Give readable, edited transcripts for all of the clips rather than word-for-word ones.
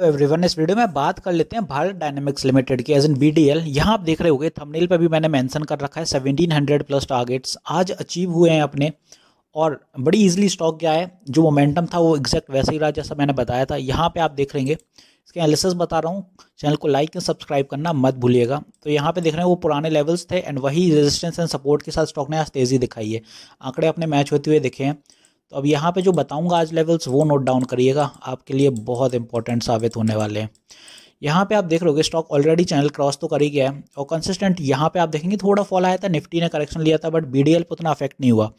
Everyone, इस video में बात कर लेते हैं भारत डायनामिक्स लिमिटेड की, एज इन BDL। यहाँ आप देख रहे होंगे थंबनेल पे भी मैंने मेंशन कर रखा है 1700 प्लस टारगेट्स आज अचीव हुए हैं अपने, और बड़ी इजीली स्टॉक गया है। जो मोमेंटम था वो एग्जैक्ट वैसे ही रहा जैसा मैंने बताया था। यहाँ पे आप देख लेंगे, इसके एनालिसिस बता रहा हूँ, चैनल को लाइक एंड सब्सक्राइब करना मत भूलिएगा। तो यहाँ पे देख रहे हैं वो पुराने लेवल्स थे एंड वही रेजिस्टेंस एंड सपोर्ट के साथ स्टॉक ने आज तेज़ी दिखाई है। आंकड़े अपने मैच होते हुए दिखे हैं। तो अब यहाँ पे जो बताऊँगा आज लेवल्स, वो नोट डाउन करिएगा, आपके लिए बहुत इंपॉर्टेंट साबित होने वाले हैं। यहाँ पे आप देख रहे हो स्टॉक ऑलरेडी चैनल क्रॉस तो कर ही गया है और कंसिस्टेंट। यहाँ पे आप देखेंगे थोड़ा फॉल आया था, निफ्टी ने करेक्शन लिया था, बट BDL पर उतना अफेक्ट नहीं हुआ।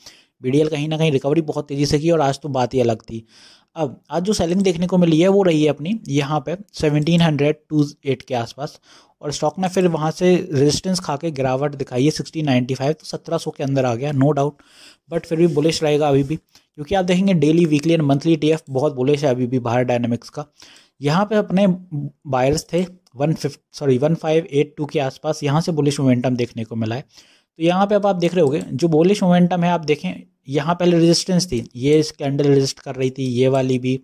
BDL कहीं ना कहीं रिकवरी बहुत तेज़ी से की और आज तो बात ही अलग थी। अब आज जो सेलिंग देखने को मिली है वो रही है अपनी यहाँ पे 1728 के आसपास, और स्टॉक ने फिर वहाँ से रेजिस्टेंस खा के गिरावट दिखाई है 1695, तो 1700 के अंदर आ गया नो डाउट, बट फिर भी बुलिश रहेगा अभी भी, क्योंकि आप देखेंगे daily, weekly and monthly TF बहुत बुलिश है अभी भी भारत डायनामिक्स का। यहाँ पे अपने बायर्स थे 1582 के आसपास, यहाँ से बुलिश मोमेंटम देखने को मिला है। तो यहाँ पे अब आप देख रहे होगे जो बुलिश मोमेंटम है, आप देखें यहाँ पहले रेजिस्टेंस थी, ये कैंडल रेजिस्ट कर रही थी, ये वाली भी,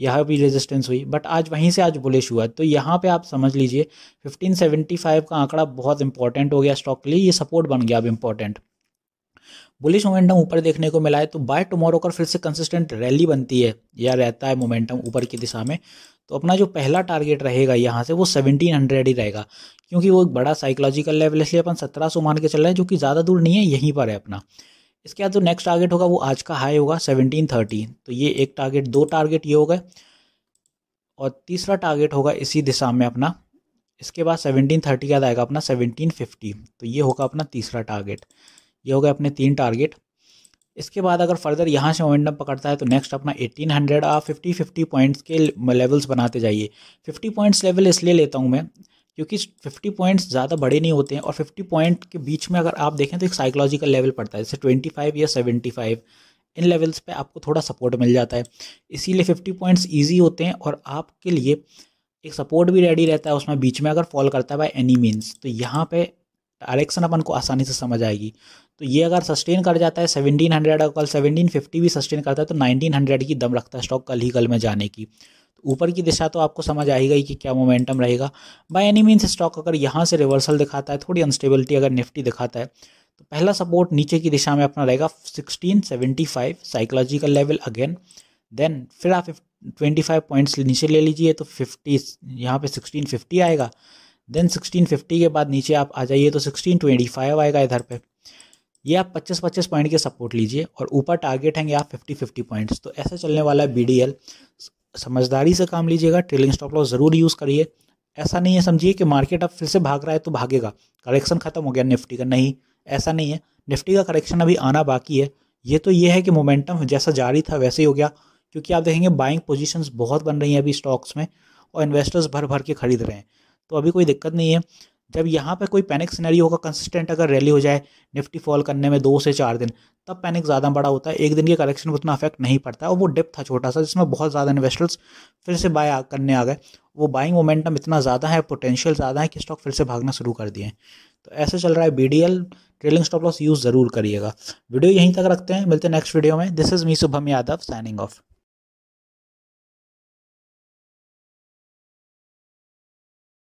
यहाँ भी रेजिस्टेंस हुई, बट आज वहीं से आज बुलिश हुआ। तो यहाँ पे आप समझ लीजिए 1575 का आंकड़ा बहुत इंपॉर्टेंट हो गया स्टॉक के लिए, ये सपोर्ट बन गया अब इंपॉर्टेंट। बुलिश मोमेंटम ऊपर देखने को मिला है, तो बाय टुमारो का फिर से कंसिस्टेंट रैली बनती है या रहता है मोमेंटम ऊपर की दिशा में, तो अपना जो पहला टारगेट रहेगा यहाँ से वो 1700 ही रहेगा, क्योंकि वो एक बड़ा साइकोलॉजिकल लेवल, इसलिए अपन 1700 मान के चल रहे हैं, जो कि ज़्यादा दूर नहीं है, यहीं पर है अपना। इसके बाद जो नेक्स्ट टारगेट होगा वो आज का हाई होगा 1730, तो ये एक टारगेट, दो टारगेट ये हो गए, और तीसरा टारगेट होगा इसी दिशा में अपना। इसके बाद 1730 का आएगा अपना 1750, तो ये होगा अपना तीसरा टारगेट, ये हो गए अपने तीन टारगेट। इसके बाद अगर फर्दर यहाँ से मोमेंटम पकड़ता है तो नेक्स्ट अपना 1800 और 50 पॉइंट्स के लेवल्स बनाते जाइए। 50 पॉइंट्स लेवल इसलिए लेता हूँ मैं क्योंकि 50 पॉइंट्स ज़्यादा बड़े नहीं होते हैं, और 50 पॉइंट के बीच में अगर आप देखें तो एक साइकोलॉजिकल लेवल पड़ता है, जैसे 25 या 75, इन लेवल्स पे आपको थोड़ा सपोर्ट मिल जाता है, इसीलिए 50 पॉइंट्स ईजी होते हैं और आपके लिए एक सपोर्ट भी रेडी रहता है उसमें, बीच में अगर फॉल करता है बाय एनी मीन्स, तो यहाँ पे डायरेक्शन अपन को आसानी से समझ आएगी। तो ये अगर सस्टेन कर जाता है 1700 और कल 1750 भी सस्टेन करता है, तो 1900 की दम रखता है स्टॉक कल में जाने की। ऊपर की दिशा तो आपको समझ आई गई कि क्या मोमेंटम रहेगा। बाय एनी मीन्स स्टॉक अगर यहाँ से रिवर्सल दिखाता है, थोड़ी अनस्टेबिलिटी अगर निफ्टी दिखाता है, तो पहला सपोर्ट नीचे की दिशा में अपना रहेगा 1675 साइकोलॉजिकल लेवल अगेन, देन फिर आप 25 पॉइंट्स नीचे ले लीजिए तो 50, यहाँ पे 1650 आएगा, देन 1650 के बाद नीचे आप आ जाइए तो 1625 आएगा इधर पे। ये आप 25-25 पॉइंट के सपोर्ट लीजिए, और ऊपर टारगेट हैं आप 50-50 पॉइंट्स। तो ऐसा चलने वाला है BDL। समझदारी से काम लीजिएगा, ट्रेलिंग स्टॉप लॉस ज़रूर यूज़ करिए। ऐसा नहीं है समझिए कि मार्केट अब फिर से भाग रहा है तो भागेगा, करेक्शन खत्म हो गया निफ्टी का, नहीं, ऐसा नहीं है। निफ्टी का करेक्शन अभी आना बाकी है। ये तो ये है कि मोमेंटम जैसा जारी था वैसे ही हो गया, क्योंकि आप देखेंगे बाइंग पोजीशंस बहुत बन रही हैं अभी स्टॉक्स में, और इन्वेस्टर्स भर भर के खरीद रहे हैं, तो अभी कोई दिक्कत नहीं है। जब यहाँ पे कोई पैनिक सिनेरियो होगा, कंसिस्टेंट अगर रैली हो जाए निफ्टी फॉल करने में 2 से 4 दिन, तब पैनिक ज़्यादा बड़ा होता है। एक दिन के करेक्शन में उतना अफेक्ट नहीं पड़ता है, और वो डिप था छोटा सा जिसमें बहुत ज़्यादा इन्वेस्टर्स फिर से बाय करने आ गए। वो बाइंग मोमेंटम इतना ज़्यादा है, पोटेंशियल ज़्यादा है कि स्टॉक फिर से भागना शुरू कर दिए। तो ऐसे चल रहा है BDL। Trailing stop loss use ज़रूर करिएगा। वीडियो यहीं तक रखते हैं, मिलते हैं नेक्स्ट वीडियो में। This is me Shubham Yadav, signing of.